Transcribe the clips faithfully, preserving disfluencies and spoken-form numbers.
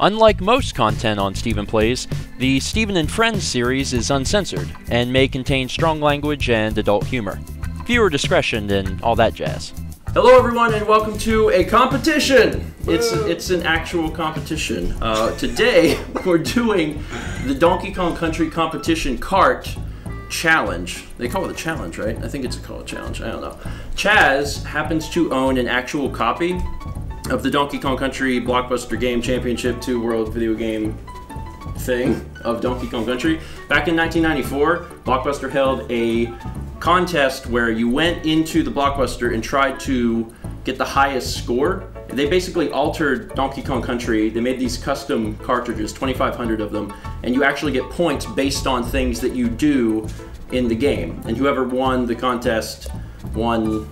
Unlike most content on Stephen Plays, the Stephen and Friends series is uncensored and may contain strong language and adult humor. Viewer discretion and all that jazz. Hello everyone and welcome to a competition! It's, it's an actual competition. Uh, today we're doing the Donkey Kong Country Competition Kart Challenge. They call it a challenge, right? I think it's called a challenge, I don't know. Chaz happens to own an actual copy of the Donkey Kong Country Blockbuster Game Championship two World Video Game thing of Donkey Kong Country. Back in nineteen ninety-four, Blockbuster held a contest where you went into the Blockbuster and tried to get the highest score. They basically altered Donkey Kong Country. They made these custom cartridges, twenty-five hundred of them, and you actually get points based on things that you do in the game. And whoever won the contest won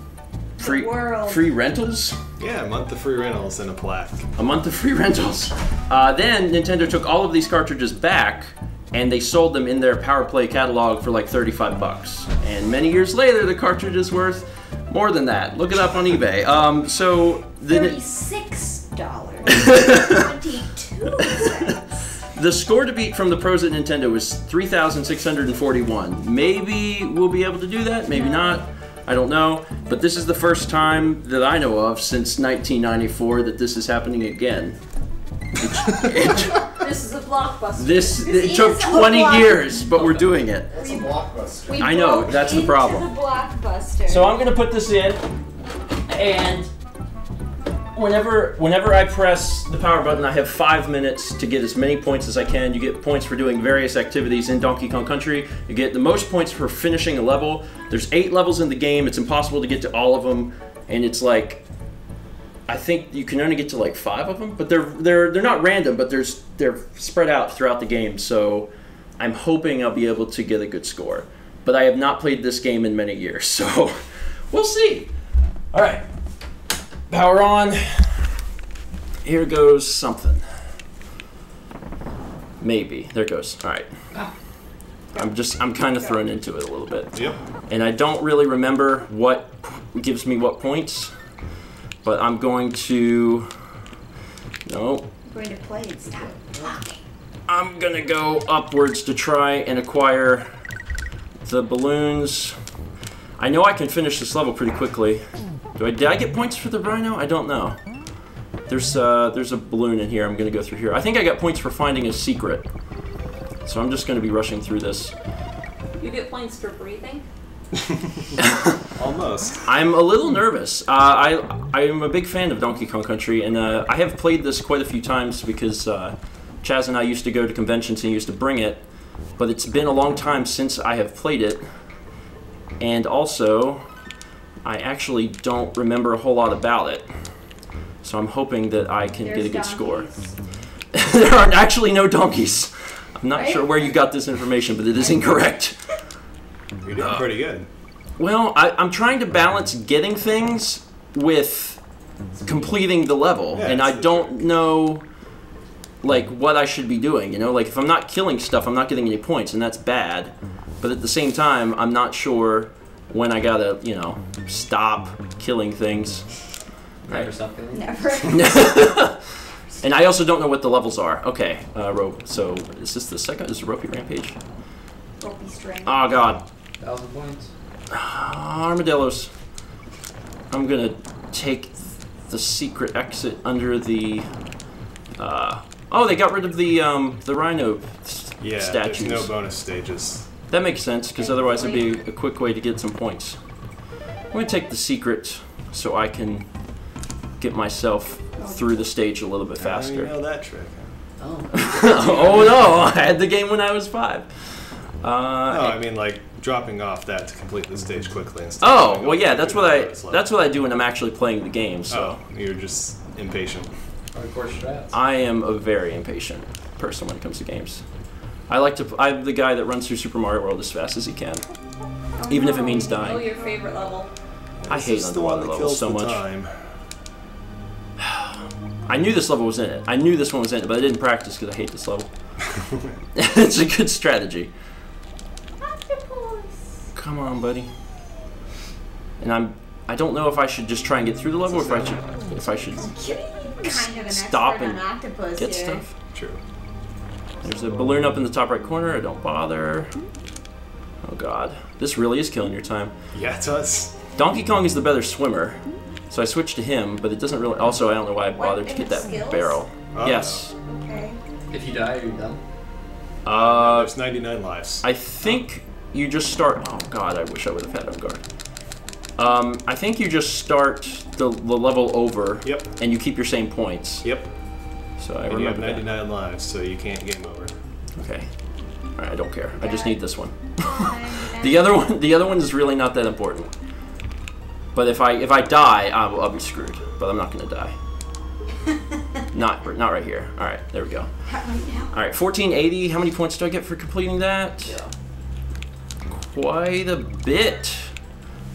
free, free rentals? Yeah, a month of free rentals and a plaque. A month of free rentals. Uh, then Nintendo took all of these cartridges back and they sold them in their PowerPlay catalog for like thirty-five bucks. And many years later, the cartridge is worth more than that. Look it up on eBay. Um, so the thirty-six dollars and twenty-two cents. The score to beat from the pros at Nintendo is three thousand six hundred forty-one. Maybe we'll be able to do that, maybe no. not. I don't know, but this is the first time that I know of since nineteen ninety-four that this is happening again. It, it, this is a blockbuster. This, this it took twenty years, but we're doing it. That's a blockbuster. I know, that's the problem. The blockbuster. So I'm gonna put this in, and whenever whenever I press the power button, I have five minutes to get as many points as I can. You get points for doing various activities in Donkey Kong Country. You get the most points for finishing a level. There's eight levels in the game. It's impossible to get to all of them, and it's like, I think you can only get to like five of them, but they're they're they're not random, but there's they're spread out throughout the game. So I'm hoping I'll be able to get a good score. But I have not played this game in many years, so we'll see. All right, power on. Here goes something. Maybe there it goes. All right. Ah. I'm just I'm kind of thrown into it a little bit. Yep. And I don't really remember what gives me what points. But I'm going to, no. I'm going to play and stop talking. I'm going to go upwards to try and acquire the balloons. I know I can finish this level pretty quickly. Do I, did I get points for the rhino? I don't know. There's, uh, there's a balloon in here. I'm going to go through here. I think I got points for finding a secret. So I'm just going to be rushing through this. You get points for breathing? Almost. I'm a little nervous. Uh, I I am a big fan of Donkey Kong Country, and uh, I have played this quite a few times because uh, Chaz and I used to go to conventions and he used to bring it, but it's been a long time since I have played it, and also I actually don't remember a whole lot about it, so I'm hoping that I can There's get a good donkeys. score. There are actually no donkeys. I'm not right? sure where you got this information, but it is incorrect. You're doing pretty good. Well, I, I'm trying to balance getting things with completing the level, yeah, and I don't trick. know, like, what I should be doing, you know? Like, if I'm not killing stuff, I'm not getting any points, and that's bad. But at the same time, I'm not sure when I gotta, you know, stop killing things. Never right? stop killing things? Never. And I also don't know what the levels are. Okay, uh, rope. So, is this the second? Is it Ropey Rampage? Ropey Strength. Oh, God. Thousand points. Ah, armadillos. I'm gonna take the secret exit under the. Uh, oh, they got rid of the um, the rhino yeah, statues. Yeah, there's no bonus stages. That makes sense because otherwise it'd be a quick way to get some points. I'm gonna take the secret so I can get myself through the stage a little bit faster. I know that trick. Oh. Oh no! I had the game when I was five. Uh, no, I mean like. dropping off that to complete the stage quickly instead. Oh, well yeah, that's what I that's what I do when I'm actually playing the game, so. Oh, you're just impatient. I am a very impatient person when it comes to games. I like to I'm the guy that runs through Super Mario World as fast as he can. Oh, even no. if it means dying. Oh, your favorite level. I this hate is underwater the one that kills levels so the much. Time. I knew this level was in it. I knew this one was in it, but I didn't practice because I hate this level. It's a good strategy. Come on, buddy. And I'm—I don't know if I should just try and get through the level, or if I should, if I should kind of an stop and on octopus get here. Stuff. True. There's a balloon up in the top right corner. I don't bother. Oh god, this really is killing your time. Yeah, it does. Donkey Kong is the better swimmer, so I switched to him. But it doesn't really. Also, I don't know why I bothered what, to get that skills? barrel. Oh, yes. No. Okay. If you die, you're done. Uh, no, there's ninety-nine lives. I think oh. you just start. Oh god, I wish I would have had on guard. Um, I think you just start the, the level over. Yep. And you keep your same points. Yep. So I and remember you have ninety-nine that. lives, so you can't game over. Okay. All right, I don't care. Yeah. I just need this one. The other one, the other one is really not that important. But if I if I die, I'll, I'll be screwed. But I'm not gonna die. not not right here. All right, there we go. All right, fourteen eighty. How many points do I get for completing that? Yeah. Quite a bit.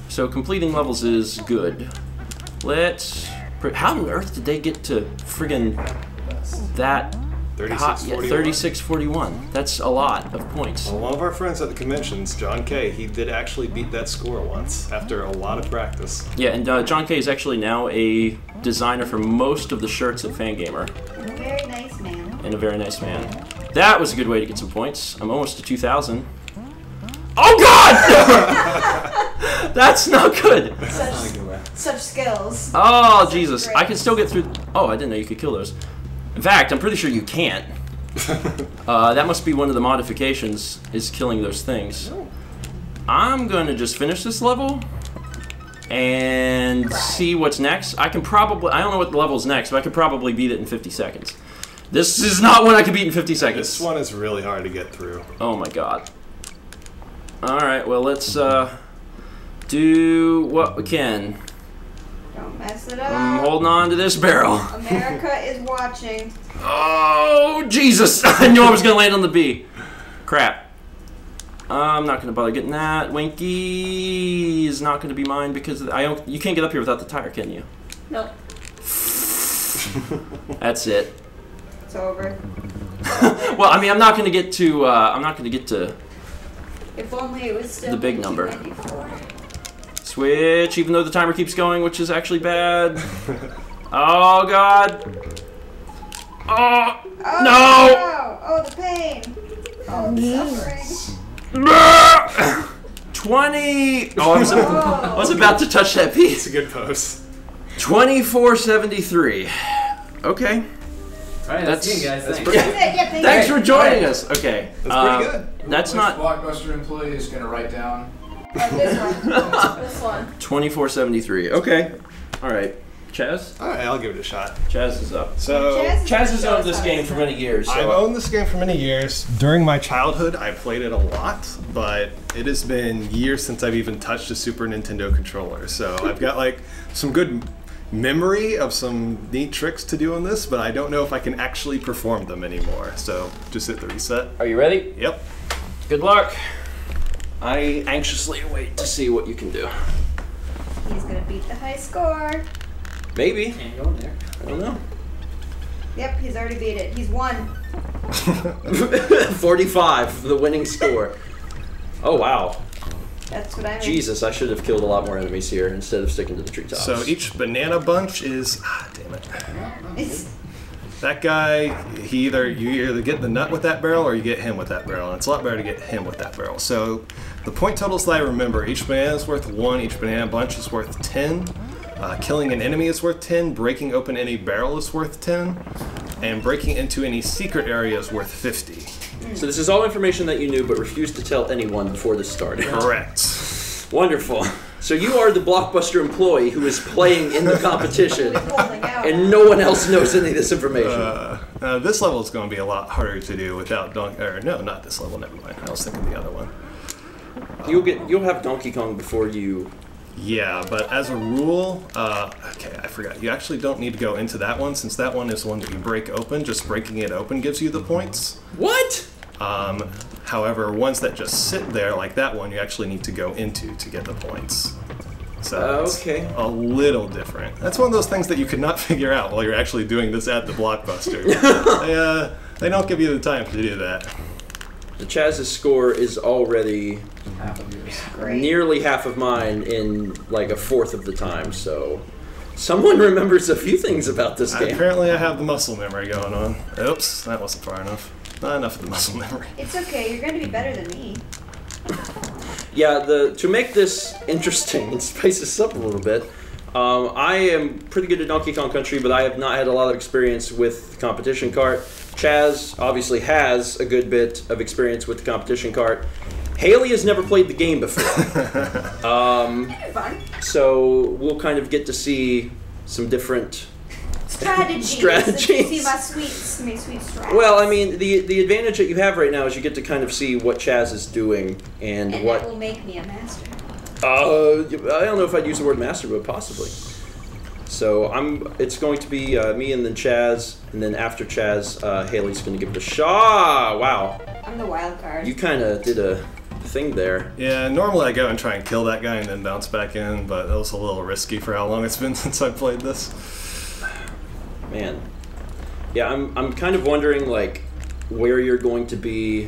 So completing levels is good. Let's. How on earth did they get to friggin' that? thirty-six forty-one. That's a lot of points. Well, one of our friends at the conventions, John Kay, he did actually beat that score once after a lot of practice. Yeah, and uh, John Kay is actually now a designer for most of the shirts at Fangamer. And a very nice man. And a very nice man. That was a good way to get some points. I'm almost to two thousand. Oh god! That's not good. Such, such skills. Oh such Jesus! Great. I can still get through. Oh, I didn't know you could kill those. In fact, I'm pretty sure you can't. uh, that must be one of the modifications, is killing those things. I'm gonna just finish this level and see what's next. I can probably, I don't know what the level's next, but I could probably beat it in fifty seconds. This is not one I could beat in fifty seconds. This one is really hard to get through. Oh my god. Alright, well let's uh, do what we can. Don't mess it up. I'm holding on to this barrel. America is watching. Oh, Jesus. I knew I was going to land on the B. Crap. I'm not going to bother getting that. Winky is not going to be mine because I don't, you can't get up here without the tire, can you? Nope. That's it. It's over. Well, I mean, I'm not going to get to, uh, I'm not going to get to if only it was still the big number. Switch, even though the timer keeps going, which is actually bad. Oh, God. Oh, oh no. no. Oh, the pain. Oh, the suffering. twenty. Oh, I was, I was about to touch that piece. It's a good pose. twenty-four seventy-three. Okay. All right, that's, that's, you guys. That's pretty good. Yeah, thank Thanks you. for joining right. us. Okay. That's um, pretty good. That's not... Blockbuster employee is going to write down... This one. This one. twenty-four seventy-three. Okay. All right. Chaz? All right, I'll give it a shot. Chaz is up. So Chaz, Chaz has owned this game for many years. So. I've owned this game for many years. During my childhood, I played it a lot, but it has been years since I've even touched a Super Nintendo controller. So I've got like some good memory of some neat tricks to do on this, but I don't know if I can actually perform them anymore. So just hit the reset. Are you ready? Yep. Good luck. I anxiously wait to see what you can do. He's gonna beat the high score. Maybe. Can't go in there. I don't know. Yep, he's already beat it. He's won. forty-five, the winning score. Oh wow. That's what I mean. Jesus, I should have killed a lot more enemies here instead of sticking to the treetops. So each banana bunch is ah, damn it. It's that guy, he either you either get the nut with that barrel or you get him with that barrel, and it's a lot better to get him with that barrel. So the point totals that I remember, each banana is worth one, each banana bunch is worth ten, uh, killing an enemy is worth ten, breaking open any barrel is worth ten, and breaking into any secret area is worth fifty. So this is all information that you knew but refused to tell anyone before this started. Correct. Wonderful. So you are the Blockbuster employee who is playing in the competition, and no one else knows any of this information. Uh, uh, this level is going to be a lot harder to do without Donkey. Or no, not this level. Never mind. I was thinking the other one. Um, you'll get. You'll have Donkey Kong before you. Yeah, but as a rule, uh, okay, I forgot. You actually don't need to go into that one since that one is one that you break open. Just breaking it open gives you the points. What? Um, however, ones that just sit there, like that one, you actually need to go into to get the points. So okay. It's a little different. That's one of those things that you could not figure out while you're actually doing this at the Blockbuster. they, uh, they don't give you the time to do that. The Chaz's score is already half of yours. Nearly half of mine in like a fourth of the time, so Someone remembers a few things about this game. Apparently I have the muscle memory going on. Oops, that wasn't far enough. Not enough of the muscle memory. It's okay, you're going to be better than me. Yeah, the to make this interesting and spice this up a little bit, um, I am pretty good at Donkey Kong Country, but I have not had a lot of experience with the competition cart. Chaz obviously has a good bit of experience with the competition cart. Hayley has never played the game before. um, so we'll kind of get to see some different strategies. strategies. You see my sweet, my sweet strategies. Well, I mean, the the advantage that you have right now is you get to kind of see what Chaz is doing and, and what... that will make me a master. Uh, I don't know if I'd use the word master, but possibly. So I'm. It's going to be uh, me and then Chaz, and then after Chaz, uh, Hayley's going to give it a shot. Wow. I'm the wild card. You kind of did a... thing there. Yeah, normally I go and try and kill that guy and then bounce back in, but that was a little risky for how long it's been since I played this. Man. Yeah, I'm, I'm kind of wondering, like, where you're going to be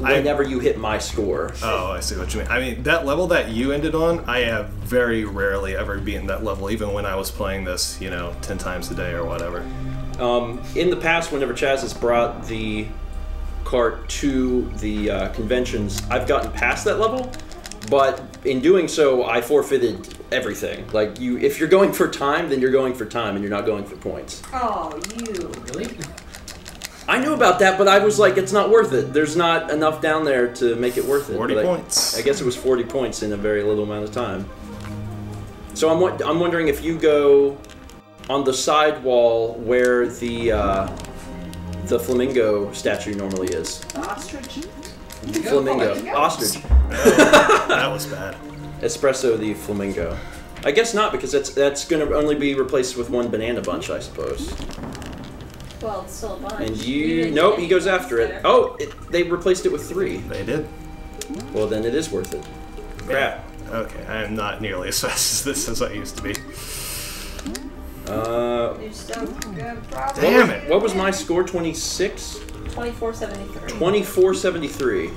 whenever I, you hit my score. Oh, I see what you mean. I mean, that level that you ended on, I have very rarely ever beaten that level, even when I was playing this, you know, ten times a day or whatever. Um, in the past, whenever Chaz has brought the cart to the uh, conventions, I've gotten past that level, but in doing so, I forfeited everything. Like, you, if you're going for time, then you're going for time, and you're not going for points. Oh, you. Really? I knew about that, but I was like, it's not worth it. There's not enough down there to make it worth it. forty but points. I, I guess it was forty points in a very little amount of time. So I'm, I'm wondering if you go on the side wall where the... Uh, the flamingo statue normally is. Ostrich. Flamingo. Ostrich. Oh, that was bad. Espresso the flamingo. I guess not, because that's that's going to only be replaced with one banana bunch, I suppose. Well, it's still a bunch. And you... you nope, he goes after it. Oh, it, they replaced it with three. They did? Well, then it is worth it. Crap. Yeah. Okay, I am not nearly as fast as this as I used to be. Uh, so damn it! What was my score? twenty-six? twenty-four seventy-three. twenty-four seventy-three.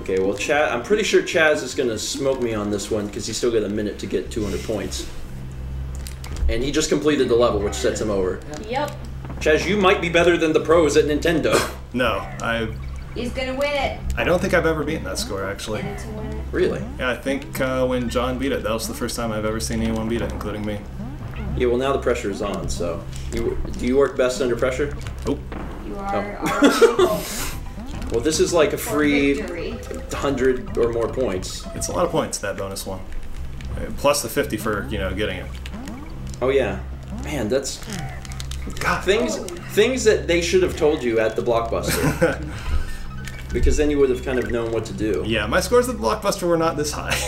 Okay, well, Chaz, I'm pretty sure Chaz is gonna smoke me on this one because he's still got a minute to get two hundred points. And he just completed the level, which sets him over. Yep. Chaz, you might be better than the pros at Nintendo. No, I... He's gonna win it! I don't think I've ever beaten that score, actually. It's a win. Really? Yeah, I think uh, when John beat it, that was the first time I've ever seen anyone beat it, including me. Yeah, well, now the pressure is on, so... You, do you work best under pressure? Nope. You are... Oh. Well, this is like a free one hundred or more points. It's a lot of points, that bonus one. Plus the fifty for, you know, getting it. Oh, yeah. Man, that's... God. Things, things that they should have told you at the Blockbuster. Because then you would have kind of known what to do. Yeah, my scores at the Blockbuster were not this high.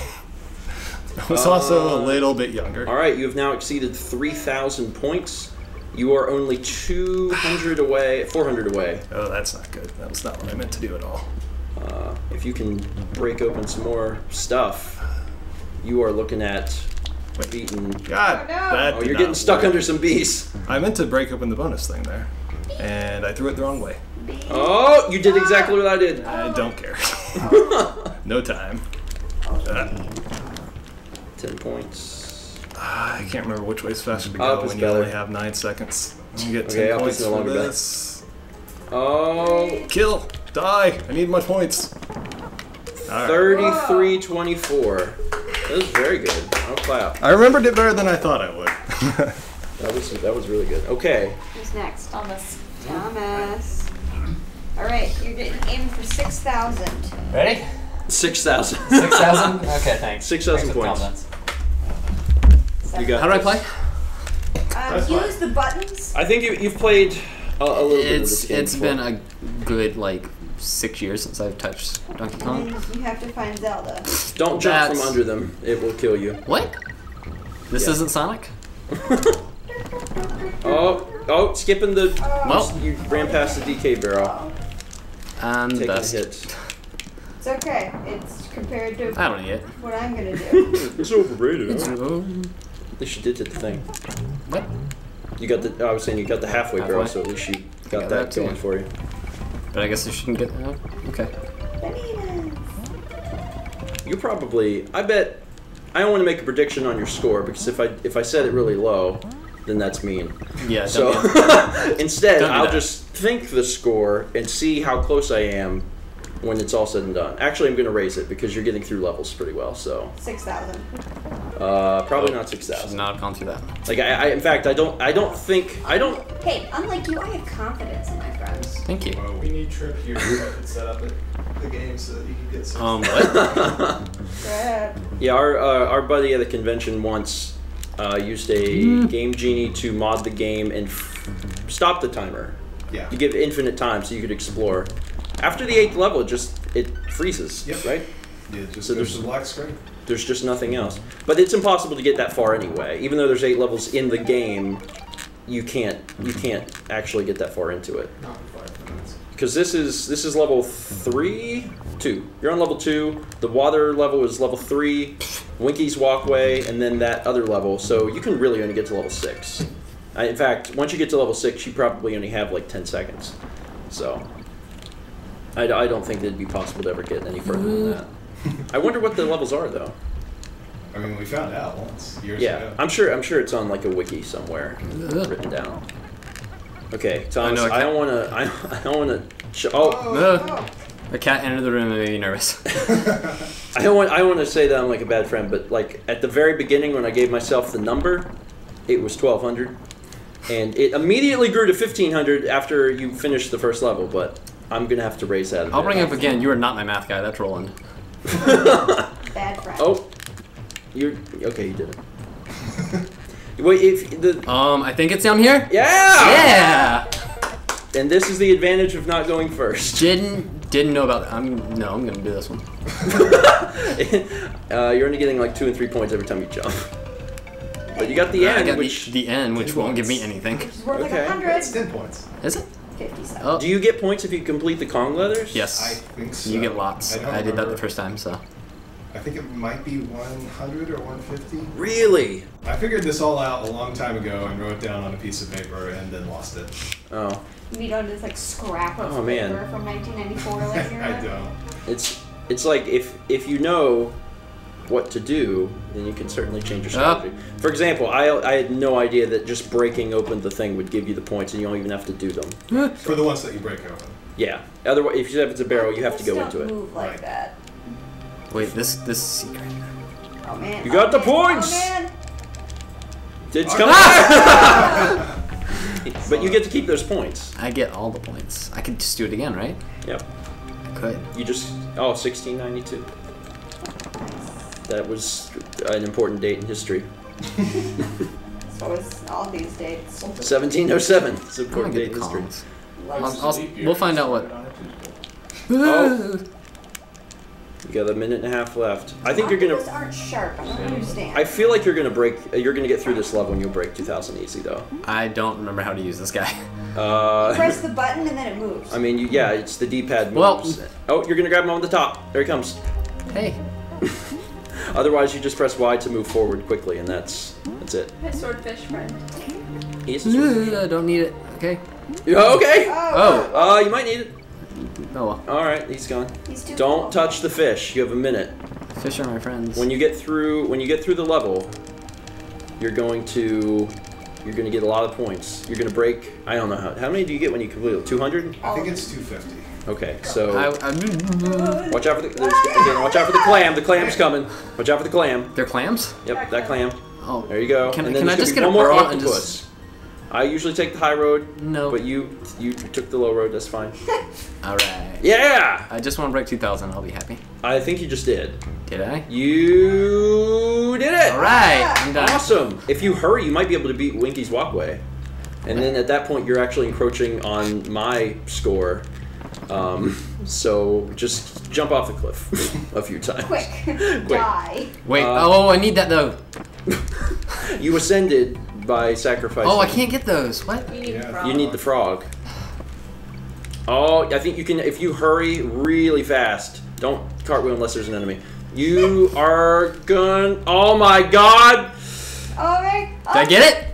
I was also uh, a little bit younger. All right, you have now exceeded three thousand points. You are only two hundred away, four hundred away. Oh, that's not good. That was not what I meant to do at all. Uh, if you can break open some more stuff, you are looking at beaten. God, oh, no. that oh, you're getting stuck work. under some bees. I meant to break open the bonus thing there, and I threw it the wrong way. Bee. Oh, you did exactly what I did. I don't care. No time. Uh, ten points. Uh, I can't remember which way's faster to go when you better. only have nine seconds. I'm getting okay, ten points no for this. Back. Oh, kill, die! I need my points. Right. Thirty-three twenty-four. That was very good. I'll clap. I remembered it better than I thought I would. that was that was really good. Okay. Who's next? Thomas. Thomas. All right, you're getting aimed for six thousand. Ready? Six thousand. Six thousand. Okay, thanks. Six thousand points. You got, how do I play? Uh, use the buttons. I think you, you've played a, a little it's, bit of this game It's before. been a good, like, six years since I've touched Donkey Kong. And you have to find Zelda. Don't jump That's... from under them. It will kill you. What? This yeah. isn't Sonic? oh, oh, skipping the... Well, you ran past the D K barrel. I'm Taking best. a hit. It's okay. It's compared to I don't need it. what I'm going to do. It's overrated. It's overrated. At least you did the thing. What? You got the. Oh, I was saying you got the halfway barrel, halfway. so at least you got, got that, that going for you. But I guess you shouldn't get. Oh, okay. Bananas. You probably. I bet I don't want to make a prediction on your score because if I if I said it really low, then that's mean. Yeah. So instead, I'll that. just think the score and see how close I am when it's all said and done. Actually, I'm going to raise it because you're getting through levels pretty well. So six thousand. Uh, probably oh, not six thousand. Not gone through that. Like I, I, in fact, I don't. I don't think. I don't. Hey, unlike you, I have confidence in my friends. Thank you. Well, we need Trip here to set up it. The game so that you can get some. Um, what? Yeah, our uh, our buddy at the convention once uh, used a mm. Game Genie to mod the game and f stop the timer. Yeah. You give infinite time so you could explore. After the eighth level, it just it freezes. Yep. Right. Yeah. Just so there's a black screen. There's just nothing else. But it's impossible to get that far anyway. Even though there's eight levels in the game, you can't you can't actually get that far into it. Not five minutes. Because this is this is level three, two. You're on level two. The water level is level three. Winky's walkway, and then that other level. So you can really only get to level six. I, in fact, once you get to level six, you probably only have like ten seconds. So I, I don't think it'd be possible to ever get any further than that. I wonder what the levels are though. I mean, we found out once years yeah, ago. Yeah, I'm sure. I'm sure it's on like a wiki somewhere, written down. Okay, Thomas, I, I, I don't want to. I, I don't want to. Oh, oh no. A cat entered the room and made me nervous. I don't want. I want to say that I'm like a bad friend, but like at the very beginning when I gave myself the number, it was twelve hundred, and it immediately grew to fifteen hundred after you finished the first level. But I'm gonna have to raise that. A bit. I'll bring it up again. You are not my math guy. That's Roland. Bad friend. Oh, you're okay. You did it. Wait, if the um, I think it's down here. Yeah. Yeah. And this is the advantage of not going first. Didn't didn't know about that. I'm no. I'm gonna do this one. uh, you're only getting like two and three points every time you jump. But you got the uh, end, got which the, the end, which won't points. give me anything. Like okay. It's ten points. Is it? fifty-seven. Oh. Do you get points if you complete the Kong letters? Yes. I think so. You get lots. I, I did remember. that the first time, so. I think it might be one hundred or one fifty. Really? I figured this all out a long time ago and wrote it down on a piece of paper and then lost it. Oh. You mean on this like scrap of oh, paper man. from nineteen ninety-four like here? I don't. It's it's like if if you know what to do, then you can certainly change your strategy. Oh. For example, I I had no idea that just breaking open the thing would give you the points and you don't even have to do them. So. For the ones that you break open. Yeah. Otherwise, if you have it's a barrel, you have to go into it. Move like right. that. Wait, this this is secret. Oh man! You got oh, the man. points. Oh, man. It's coming. Ah! But you get to keep those points. I get all the points. I could just do it again, right? Yep. I could. You just oh sixteen ninety-two. That was an important date in history. So was all these dates. seventeen oh seven. It's an important date in history. I'll, I'll, we'll find out what. Oh. You got a minute and a half left. I think you're gonna. Aren't sharp. I don't understand. I feel like you're gonna break. You're gonna get through this level and you'll break two thousand easy though. I don't remember how to use this guy. Uh, you press the button and then it moves. I mean, you, yeah, it's the D-pad moves. Well, oh, you're gonna grab him on the top. There he comes. Hey. Otherwise, you just press Y to move forward quickly, and that's that's it. My swordfish friend. He's a swordfish. I don't need it. Okay. Oh, okay. Oh. oh. Uh, you might need it. No. All right, he's gone. He's too Don't cool. touch the fish. You have a minute. Fish are my friends. When you get through, when you get through the level, you're going to, you're going to get a lot of points. You're going to break. I don't know how. How many do you get when you complete it? two hundred? I think it's two fifty. Okay, so I, I, watch out for the again, watch out for the clam. The clam's coming. Watch out for the clam. They're clams? Yep, that clam. Oh, there you go. Can, and then can I just get a more and just... I usually take the high road. No, but you you took the low road. That's fine. All right. Yeah. I just want to break two thousand. I'll be happy. I think you just did. Did I? You did it. All right. Yeah. I'm done. Awesome. If you hurry, you might be able to beat Winky's walkway, and then at that point, you're actually encroaching on my score. Um, so just jump off the cliff a few times. Quick. Quick. Die. Wait, uh, oh, I need that though. You ascended by sacrificing. Oh, I can't get those. What? You need, yeah. you need the frog. Oh, I think you can, if you hurry really fast, don't cartwheel unless there's an enemy. You are gonna, oh my god. Oh my, oh. Did I get it?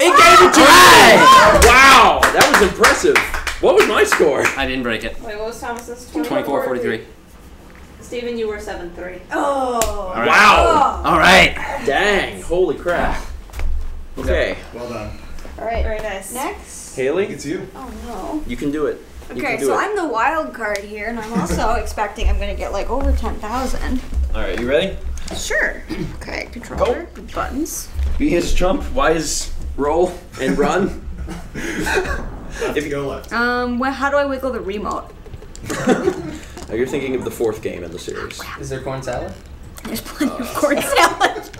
It oh. gave it to oh. me! Wow, that was impressive. What was my score? I didn't break it. Wait, what was Thomas's? twenty-four forty-three. Stephen, you were seven three. Oh. Right. Wow. Oh. All right. Dang. Holy crap. Okay. Well done. All right. Very nice. Next. Haley? It's you. Oh, no. You can do it. You okay, do so it. I'm the wild card here, and I'm also expecting I'm going to get, like, over ten thousand. All right. You ready? Sure. Okay. Controller. Go. Buttons. Be his chump. Wise. Roll. And run. If you go left. Um, well, how do I wiggle the remote? Now you're thinking of the fourth game in the series. Is there corn salad? There's plenty uh. of corn salad.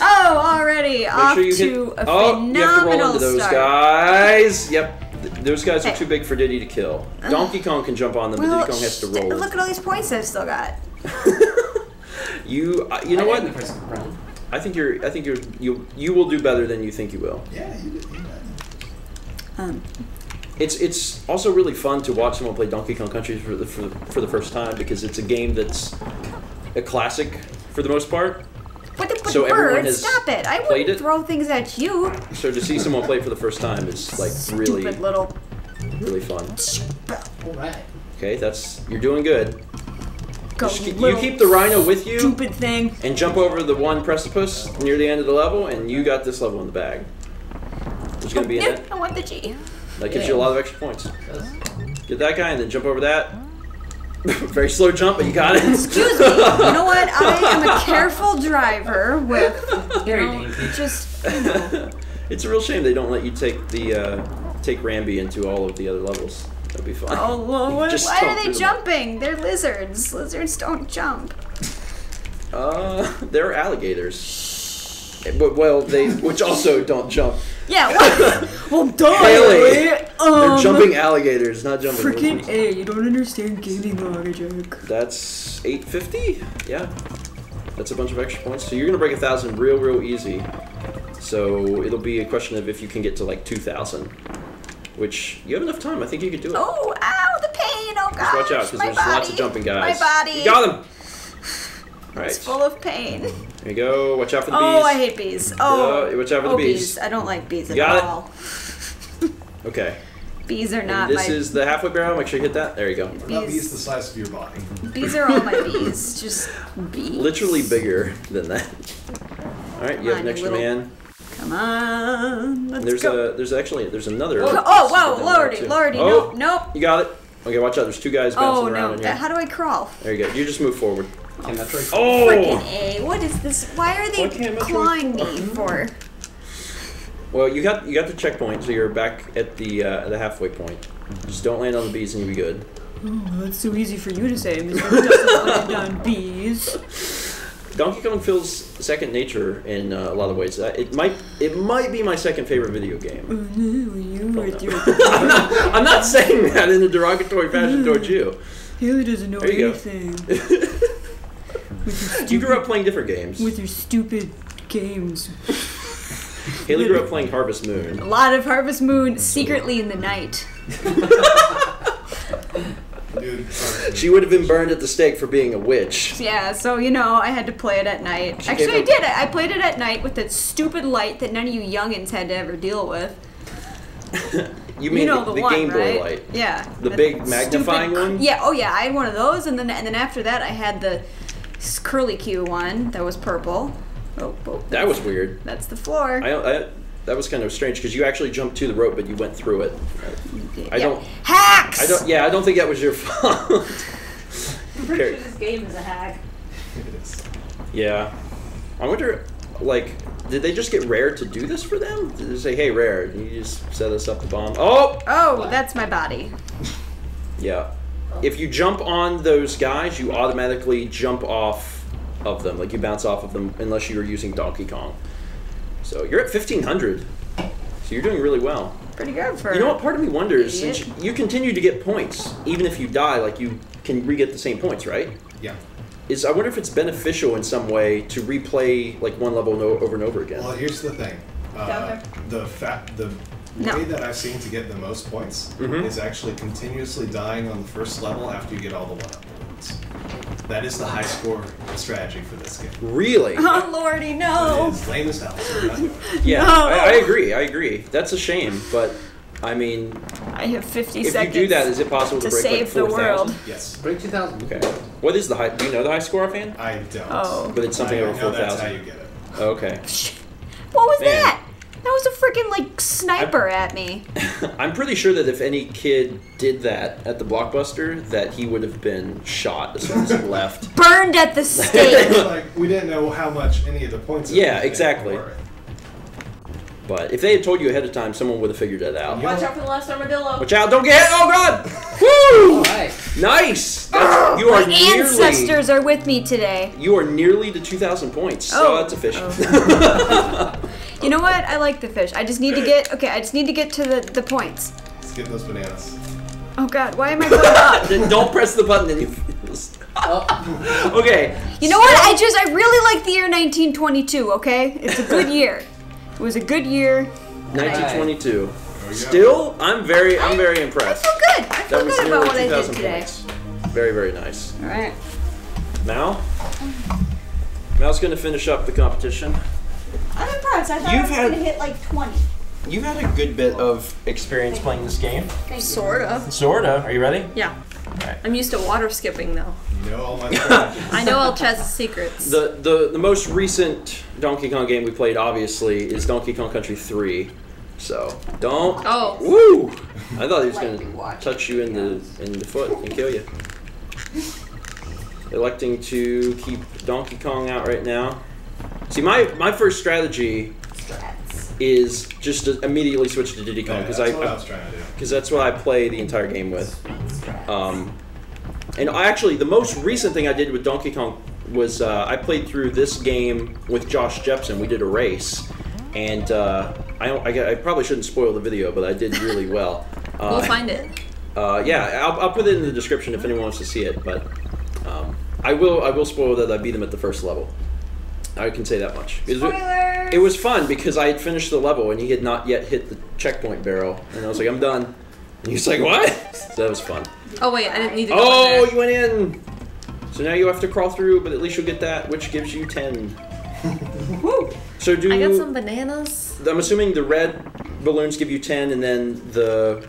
Oh, already Make off sure you to hit, a oh, phenomenal you have to roll into those start. guys. Yep, Th those guys hey. are too big for Diddy to kill. Uh, Donkey Kong can jump on them, well, but Diddy Kong has to roll. Look at all these points I've still got. you, uh, you know I what? The I think you're. I think you're. You you will do better than you think you will. Yeah, you did. Um. It's it's also really fun to watch someone play Donkey Kong Country for the for, for the first time, because it's a game that's a classic for the most part. But the so bird, stop it! I wouldn't it. throw things at you. So to see someone play for the first time is like really Stupid little, really fun. All right. Okay, that's you're doing good. Go you, you keep the rhino with you. Stupid thing. And jump over the one precipice near the end of the level, and you got this level in the bag. There's gonna be in it. I want the G. That gives yeah. you a lot of extra points. Get that guy and then jump over that. Very slow jump, but you got it. Excuse me. You know what? I am a careful driver with, you know, just, you know. It's a real shame they don't let you take the, uh, take Rambi into all of the other levels. That'd be fun. Oh, Lord. Just Why are they jumping? Them. They're lizards. Lizards don't jump. Uh, they're alligators. But, well, they, which also don't jump. Yeah, well, well done. Haley, um, they're jumping alligators, not jumping. Freaking A! You don't understand gaming logic. That's eight fifty. Yeah, that's a bunch of extra points. So you're gonna break a thousand real, real easy. So it'll be a question of if you can get to like two thousand, which you have enough time. I think you could do it. Oh, ow, the pain! Oh gosh, watch out because there's body. lots of jumping guys. My body. You got him. Right. It's full of pain. There you go. Watch out for the bees. Oh, I hate bees. Oh, uh, watch out for the oh, bees. bees. I don't like bees you at got all. It. Okay. Bees are not. And this my is the halfway barrel. Make sure you hit that. There you go. Bees, not bees the size of your body. Bees are all my bees. Just bees. Literally bigger than that. All right, Come you have on, an extra little... man. Come on. Let's there's go. a. There's actually. There's another. Oh, oh whoa, lordy, lordy. Oh, nope, nope. You got it. Okay, watch out. There's two guys bouncing oh, around no. in here. How do I crawl? There you go. You just move forward. Oh, oh. Freaking A! What is this? Why are they clawing me for? Well, you got you got the checkpoint, so you're back at the uh, the halfway point. Just don't land on the bees, and you'll be good. Oh, that's so easy for you to say, Mister Doesn't land on bees. Donkey Kong feels second nature in uh, a lot of ways. Uh, it might it might be my second favorite video game. Oh, no, you oh, no. I'm not I'm not saying that in a derogatory fashion towards you. Haley doesn't know anything. Stupid, you grew up playing different games. With your stupid games. Haley grew up playing Harvest Moon. A lot of Harvest Moon secretly in the night. Dude, she would have been burned at the stake for being a witch. Yeah, so, you know, I had to play it at night. She Actually, I did. I played it at night with that stupid light that none of you youngins had to ever deal with. You mean you know the, the, the one, Game Boy right? light? Yeah. The, the big magnifying stupid, one? Yeah, oh yeah, I had one of those, and then and then after that I had the curly Q one that was purple. Oh, oh that was weird. That's the floor. I, I that was kind of strange because you actually jumped to the rope, but you went through it. I, I yeah. don't hacks. I don't. Yeah, I don't think that was your fault. I'm pretty Here. sure this game is a hack. It is. Yeah, I wonder. Like, did they just get Rare to do this for them? Did they say, "Hey, Rare, you just set us up the bomb"? Oh. Oh, what? That's my body. Yeah. If you jump on those guys, you automatically jump off of them. Like, you bounce off of them unless you're using Donkey Kong. So you're at fifteen hundred. So you're doing really well. Pretty good for... You know what? Part of me wonders, idiot. since you, you continue to get points, even if you die, like, you can re-get the same points, right? Yeah. Is I wonder if it's beneficial in some way to replay, like, one level no, over and over again. Well, here's the thing. Uh, the fact... the. The no. way that I've seen to get the most points mm-hmm. is actually continuously dying on the first level after you get all the one-up points. That is the high score strategy for this game. Really? Oh, lordy, no! It's lame as hell. So yeah, no. I, I agree, I agree. That's a shame, but, I mean, I have fifty if seconds. If you do that, is it possible to, to break save like the world? Yes. Break two thousand. Okay. What is the high? Do you know the high score offhand? I don't. Oh. But it's something I over four thousand. That's how you get it. Okay. What was Man. that? That was a freaking like sniper I'm, at me. I'm pretty sure that if any kid did that at the Blockbuster, that he would have been shot as soon as he left. Burned at the stake. Like we didn't know how much any of the points. Yeah, exactly. Were. But if they had told you ahead of time, someone would have figured that out. Watch out for the last armadillo. Watch out! Don't get hit! Oh God! Woo! All right. Nice. That's, you are My nearly, ancestors are with me today. You are nearly to two thousand points. Oh, so that's a fish. Oh. You know what? I like the fish. I just need to get okay. I just need to get to the the points. Let's get those bananas. Oh God! Why am I going up? Then don't press the button. And you oh. Okay. You know so. what? I just I really like the year nineteen twenty-two. Okay, it's a good year. It was a good year. nineteen twenty-two. Right. Still, I'm very I'm very impressed. I feel good. I feel good about what I did today. Points. Very very nice. All right. Mal. Mal's gonna finish up the competition. I'm impressed. I thought You've I was had, gonna hit like twenty. You've had a good bit of experience playing this game. Sort of. Sort of. Are you ready? Yeah. All right. I'm used to water skipping though. You know all my I know all Chaz's secrets. The, the the most recent Donkey Kong game we played obviously is Donkey Kong Country three. So don't. Oh. Woo! I thought he was like gonna touch you in the in the foot and kill you. Electing to keep Donkey Kong out right now. See, my, my first strategy Strats. is just to immediately switch to Diddy Kong, because yeah, I, I, I that's what I play the entire game with. Um, and I actually, the most recent thing I did with Donkey Kong was uh, I played through this game with Josh Jepsen. We did a race, and uh, I, don't, I, I probably shouldn't spoil the video, but I did really well. Uh, we'll find it. Uh, yeah, I'll, I'll put it in the description if anyone wants to see it, but um, I will I will spoil that I beat them at the first level. I can say that much. Spoilers! It was fun because I had finished the level and he had not yet hit the checkpoint barrel. And I was like, I'm done. And he was like, what? So that was fun. Oh, wait, I didn't need to go Oh, you went in! So now you have to crawl through, but at least you'll get that, which gives you ten. Woo! So do I got some bananas. I'm assuming the red balloons give you ten, and then the...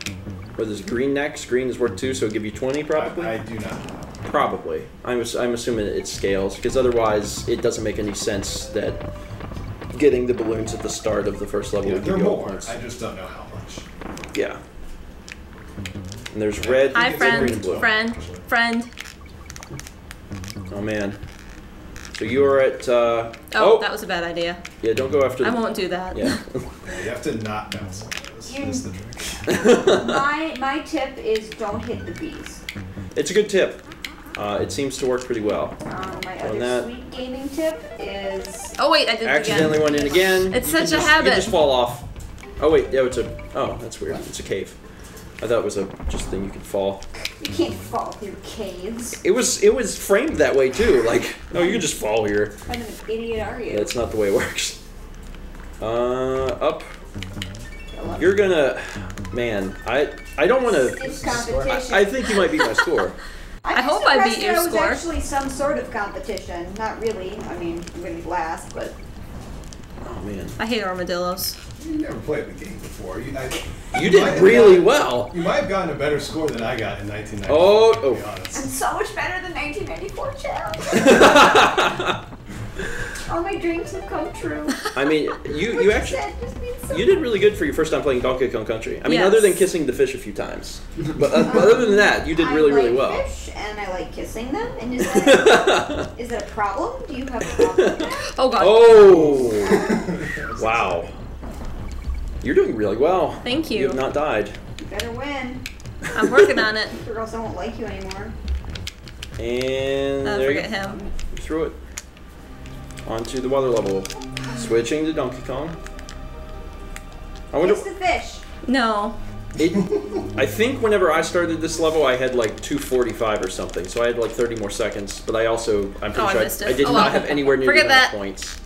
What is green next? Green is worth two, so it'll give you twenty, probably? I, I do not. Probably. I'm, I'm assuming it scales, because otherwise it doesn't make any sense that getting the balloons at the start of the first level yeah, would give you more. I just don't know how much. Yeah. And there's red, Hi, friend, green, blue. friend, friend. Oh, man. So you are at... Uh, oh, oh, that was a bad idea. Yeah, don't go after... I the, won't do that. Yeah. You have to not bounce on those. That's the trick. my, my tip is don't hit the bees. It's a good tip. Uh, it seems to work pretty well. Um, my other that, sweet gaming tip is... Oh wait, I did it accidentally again. Accidentally went in again. It's you such a just, habit. You just fall off. Oh wait, yeah, it's a... Oh, that's weird. It's a cave. I thought it was a just thing you could fall. You can't fall through caves. It was it was framed that way too. Like, no, you can just fall here. What kind of an idiot are you? That's not the way it works. Uh, up. You're gonna... Man, I, I don't want to... I, I think you might beat my score. I, I hope I beat your score. It was actually some sort of competition. Not really. I mean, I'm going to be last, but... Oh, man. I hate armadillos. You never played the game before. You, I, you, you did really gotten, well. You might have gotten a better score than I got in nineteen ninety-four, oh, oh. to be honest. I'm so much better than nineteen ninety-four, Chaz. All my dreams have come true. I mean, you, you actually... You did really good for your first time playing Donkey Kong Country. I mean, yes. Other than kissing the fish a few times. But uh, um, other than that, you did really, I like really well. Fish and I like kissing them. And is that, is that a problem? Do you have a problem? Oh, God. Oh. Wow. You're doing really well. Thank you. You have not died. You better win. I'm working on it. Or else I won't like you anymore. And uh, there forget you go. him. Through it. Onto the water level. Switching to Donkey Kong. I wonder, it's the fish. No. It, I think whenever I started this level, I had like two forty-five or something, so I had like thirty more seconds. But I also, I'm pretty oh, sure I, I, I did oh, not well. have anywhere near Forget that points.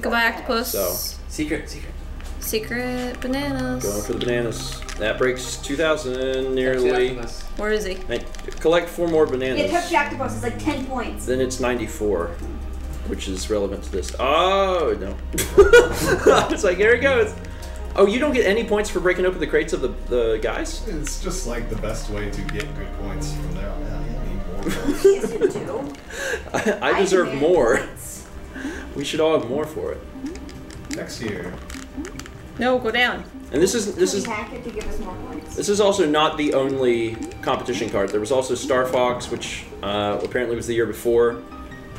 Goodbye, octopus. So secret, secret, secret bananas. Going for the bananas. That breaks two thousand nearly. Where is he? I collect four more bananas. Yeah, touch the octopus. It's like ten points. Then it's ninety-four. Which is relevant to this. Oh no! It's like here it goes. Oh, you don't get any points for breaking open the crates of the, the guys? It's just like the best way to get good points from there on out. You need more points. Yes, you do. I, I, I deserve more. Points. We should all have more for it. Next year. No, go down. And this is this is to give us more points. This is also not the only competition card. There was also Star Fox, which uh, apparently was the year before,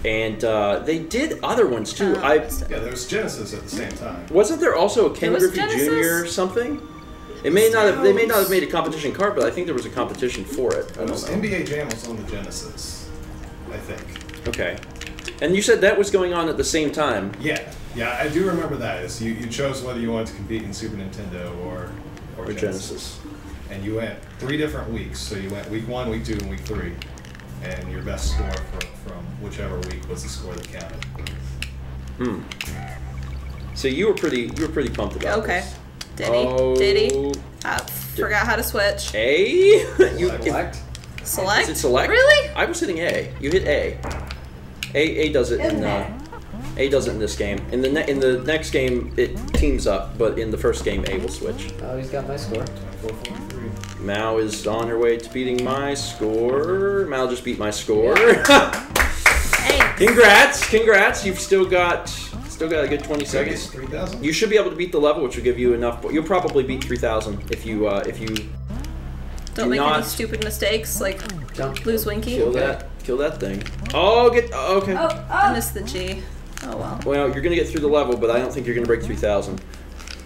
and uh, they did other ones too. Uh, I yeah, there was Genesis at the same time. Wasn't there also a Ken Griffey Junior or something? It may not have. They may not have made a competition card, but I think there was a competition for it. I don't know. N B A Jam was on the Genesis, I think. Okay. And you said that was going on at the same time. Yeah, yeah, I do remember that. Is you, you chose whether you wanted to compete in Super Nintendo or or, or Genesis. Genesis, and you went three different weeks. So you went week one, week two, and week three, and your best score for, from whichever week was the score that counted. Hmm. So you were pretty you were pretty pumped about okay. this. Diddy, oh, Diddy, I forgot how to switch. A. You select. Select. Is it select? Really? I was hitting A. You hit A. A, A does it in uh, A does it in this game. In the ne in the next game it teams up, but in the first game A will switch. Oh, he's got my score. Mal is on her way to beating my score. Mal just beat my score. Hey. Congrats, congrats. You've still got still got a good twenty seconds. three thousand. You should be able to beat the level, which will give you enough. You'll probably beat three thousand if you uh, if you don't do make not any stupid mistakes like don't lose Winky. Kill that. Kill that thing. Oh, get. Oh, okay. Oh, oh. I missed the G. Oh, well. Well, you're going to get through the level, but I don't think you're going to break three thousand.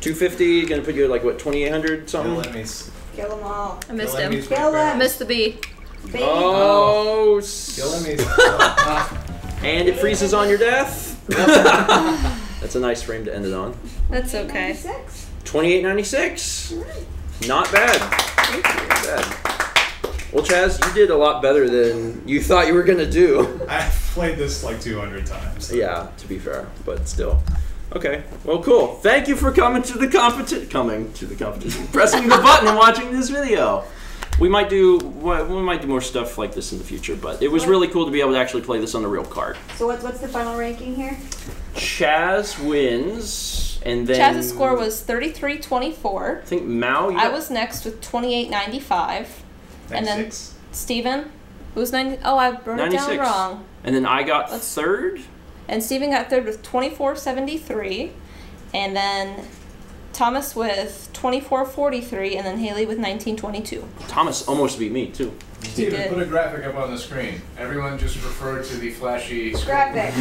two fifty, going to put you at like, what, twenty-eight hundred something? Kill enemies. Kill them all. I missed him. Kill them. I missed the B. B. Oh. Kill enemies. And it freezes on your death. That's a nice frame to end it on. That's okay. twenty-eight ninety-six. Not bad. Thank you. Not bad. Well, Chaz, you did a lot better than you thought you were gonna do. I've played this like two hundred times. So. Yeah, to be fair, but still. Okay, well, cool. Thank you for coming to the competition. Coming to the competition. Pressing the button and watching this video. We might do we might do more stuff like this in the future, but it was really cool to be able to actually play this on the real card. So what's what's the final ranking here? Chaz wins, and then Chaz's score was thirty-three twenty-four. I think Mao. I was next with twenty-eight ninety-five. ninety-six. And then Stephen, who was ninety? Oh, I wrote ninety-six. It down wrong. And then I got Let's, third. And Stephen got third with twenty-four seventy-three, and then Thomas with twenty-four forty-three, and then Hayley with nineteen twenty-two. Thomas almost beat me too. Stephen, put a graphic up on the screen. Everyone just referred to the flashy graphic.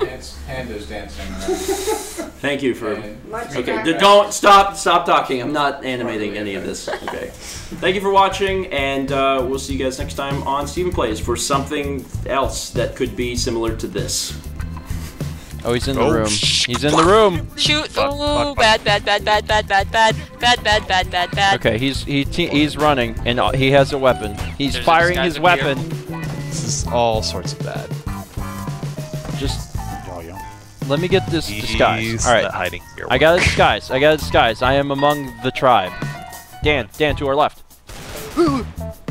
Dance, pandas dancing. Around. Thank you for. Okay, d don't stop. Stop talking. I'm not animating any of this. Okay. Thank you for watching, and uh, we'll see you guys next time on Stephen Plays for something else that could be similar to this. Oh, he's in the oh, room. He's in the room. Shoot! Oh, bad, bad, bad, bad, bad, bad, bad, bad, bad, bad, bad, bad. Okay, he's he he's running, and he has a weapon. He's There's firing his weapon. Here. This is all sorts of bad. Just. Let me get this disguise. All right, hiding here. I got a disguise. I got a disguise. I am among the tribe. Dan, Dan, to our left.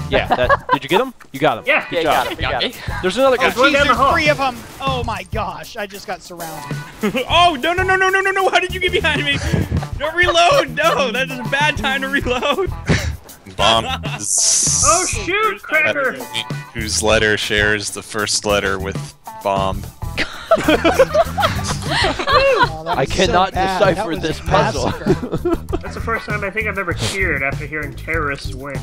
Yeah, that, did you get him? You got him. Yeah, good yeah, job. Got him, got him. There's another guy. Oh, geez, there's three of them. Oh my gosh, I just got surrounded. Oh no no no no no no no! How did you get behind me? Don't reload. No, that is a bad time to reload. Bomb. Oh shoot, Cracker. Whose letter shares the first letter with bomb? Oh, I cannot so decipher this puzzle. That's the first time I think I've ever cheered after hearing terrorists win.